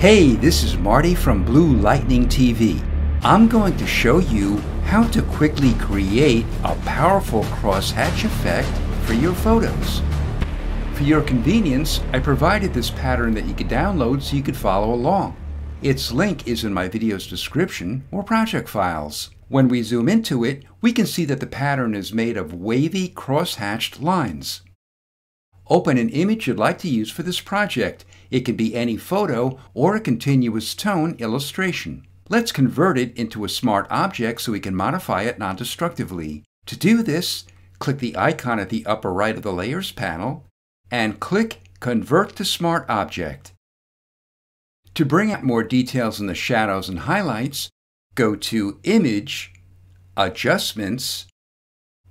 Hey, this is Marty from Blue Lightning TV. I'm going to show you how to quickly create a powerful crosshatch effect for your photos. For your convenience, I provided this pattern that you could download so you could follow along. Its link is in my video's description or project files. When we zoom into it, we can see that the pattern is made of wavy cross-hatched lines. Open an image you'd like to use for this project. It can be any photo or a continuous tone illustration. Let's convert it into a smart object so we can modify it non-destructively. To do this, click the icon at the upper right of the Layers panel and click Convert to Smart Object. To bring out more details in the shadows and highlights, go to Image, Adjustments,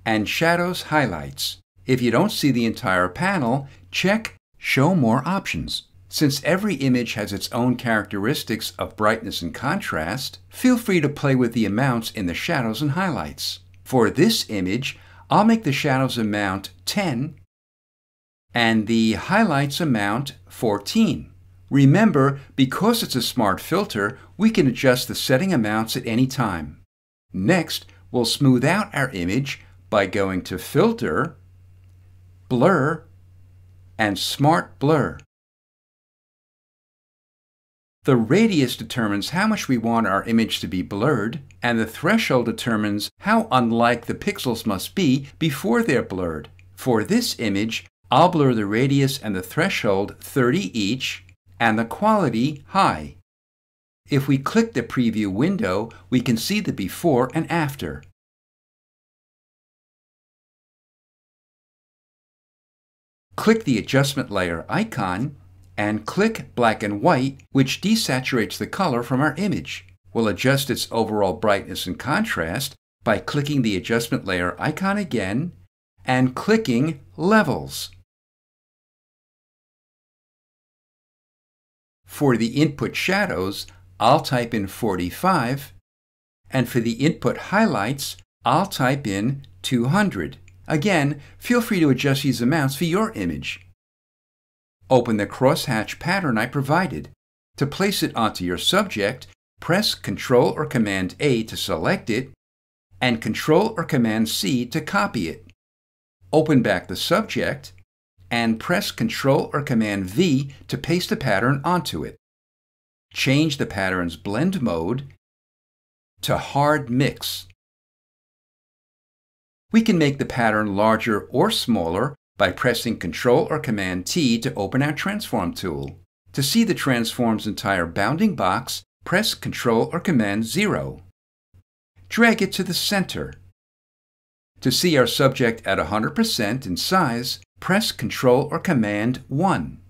and Shadows Highlights. If you don't see the entire panel, check Show More Options. Since every image has its own characteristics of brightness and contrast, feel free to play with the amounts in the shadows and highlights. For this image, I'll make the shadows amount 10 and the highlights amount 14. Remember, because it's a smart filter, we can adjust the setting amounts at any time. Next, we'll smooth out our image by going to Filter, Blur, and Smart Blur. The radius determines how much we want our image to be blurred, and the threshold determines how unlike the pixels must be before they're blurred. For this image, I'll blur the radius and the threshold 30 each, and the quality high. If we click the preview window, we can see the before and after. Click the adjustment layer icon and click black and white, which desaturates the color from our image. We'll adjust its overall brightness and contrast by clicking the adjustment layer icon again and clicking Levels. For the input shadows, I'll type in 45, and for the input highlights, I'll type in 200. Again, feel free to adjust these amounts for your image. Open the crosshatch pattern I provided. To place it onto your subject, press Ctrl or Command A to select it, and Ctrl or Command C to copy it. Open back the subject, and press Ctrl or Command V to paste the pattern onto it. Change the pattern's blend mode to Hard Mix. We can make the pattern larger or smaller by pressing Ctrl or Command T to open our Transform tool. To see the transform's entire bounding box, press Ctrl or Command 0. Drag it to the center. To see our subject at 100% in size, press Ctrl or Command 1.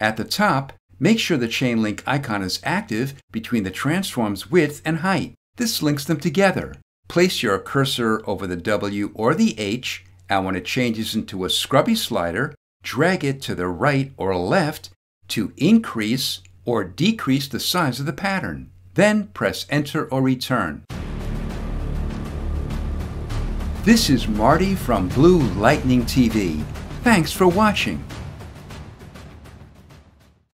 At the top, make sure the chain link icon is active between the transform's width and height. This links them together. Place your cursor over the W or the H, and when it changes into a scrubby slider, drag it to the right or left to increase or decrease the size of the pattern. Then press Enter or Return. This is Marty from Blue Lightning TV. Thanks for watching.